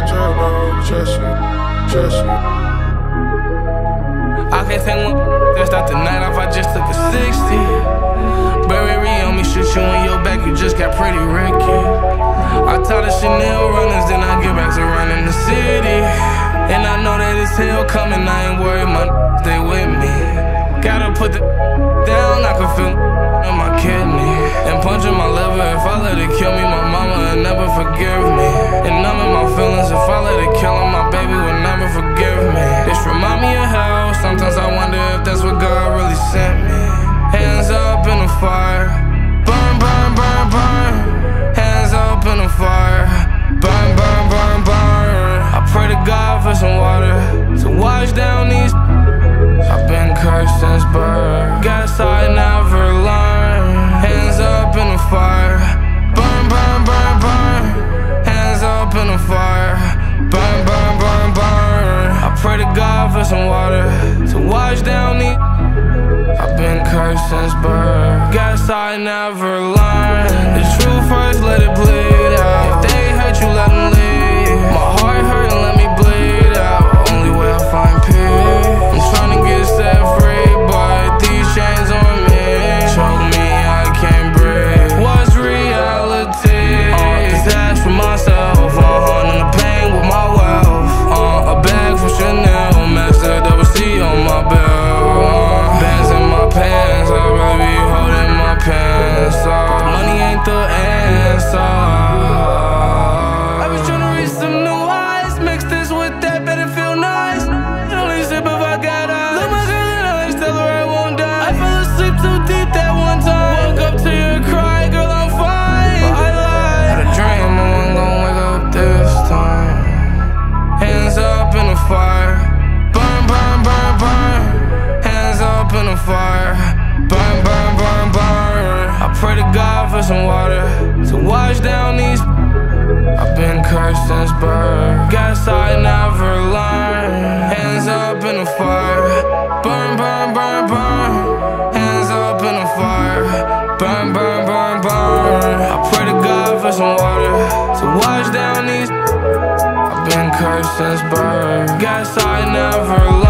bedroom, trust you. I can't say one that's not the night off, I just took a 60. Burberry on me, shoot you in your back, you just got pretty wrecked. I taught the Chanel runners, then I get back to running the city. And I know that it's hell coming, I ain't worried, my stay with me. Gotta put the down, I can feel in my kidney. And punching my liver, if I let it kill me, my mama will never forgive me. And numbing my feelings, if I let it kill him, my baby will never forgive me. This remind me of how sometimes I wonder if that's what God really sent me. Hands up in the fire, burn, burn, burn, burn. Hands up in the fire, burn, burn, burn, burn. I pray to God for some water to wash down these. I've been cursed since birth. Guess I never learned. Hands up in the fire, burn, burn, burn, burn. Hands up in the fire, burn, burn, burn, burn. I pray to God for some water to wash down these. I've been cursed since birth. Guess I never learned. The truth first, let it bleed out. If they hurt you, let them leave. My heart hurt, let me bleed out. Only way I find peace. I'm trying to get set free, but these chains on me choke me, I can't breathe. What's reality? Detached from myself, in the pain with my wealth. A bag from Chanel, match that double C on my belt. Bands in my pants, I really be holding my pants off. Money ain't the answer. Fire, burn, burn, burn, burn. I pray to God for some water to wash down these. I've been cursed since birth. Guess I never learned. Hands up in the fire, burn, burn, burn, burn. Hands up in the fire, burn, burn, burn, burn. I pray to God for some water to wash down these. I've been cursed since birth. Guess I never learned.